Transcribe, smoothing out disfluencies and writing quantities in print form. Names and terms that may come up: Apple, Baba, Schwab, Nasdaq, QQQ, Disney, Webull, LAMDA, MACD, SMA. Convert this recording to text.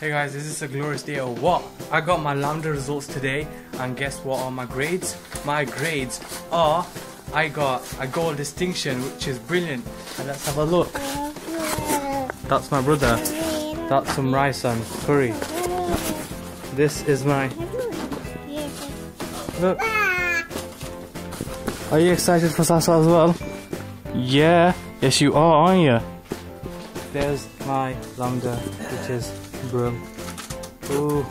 Hey guys, this is a glorious day of what? I got my LAMDA results today, and guess what are my grades? My grades are, I got a gold distinction, which is brilliant. And let's have a look. That's my brother. That's some rice and curry. This is my... Look. Are you excited for Sasa as well? Yeah. Yes you are, aren't you? There's my LAMDA, which is broom. Ooh.